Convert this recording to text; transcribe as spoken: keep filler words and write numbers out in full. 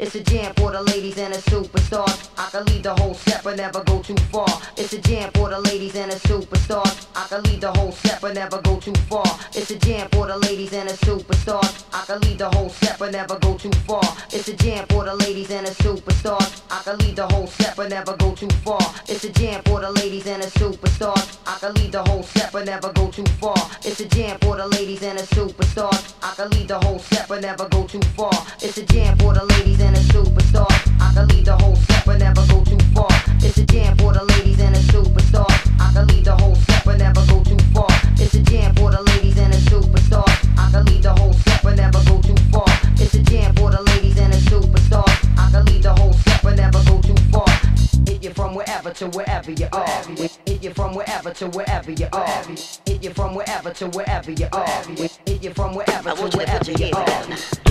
It's a jam for the ladies and the superstars. I can lead the whole set but never go too far. It's a jam for the ladies and the superstars. I can lead the whole set but never go too far. It's a jam for the ladies and the superstars. I can lead the whole set but never go too far. It's a jam for the ladies and the superstars. I can lead the whole set but never go too far. It's a jam for the ladies and the superstars. I can lead the whole set but never go too far. It's a jam for the ladies and the superstars. I can lead the whole set but never go too far. It's a jam for the ladies and the superstar. I can lead the whole set but never go too far. It's a jam for the ladies and the superstar. I can lead the whole set but never go too far. It's a jam for the ladies and the superstar. I can lead the whole set but never go too far. It's a jam for the ladies and the superstar. I can lead the whole set but never go too far. Hit you from wherever to wherever you are. Hit you from wherever to wherever you are. Hit you from wherever to wherever you are. Hit you from wherever to wherever you are.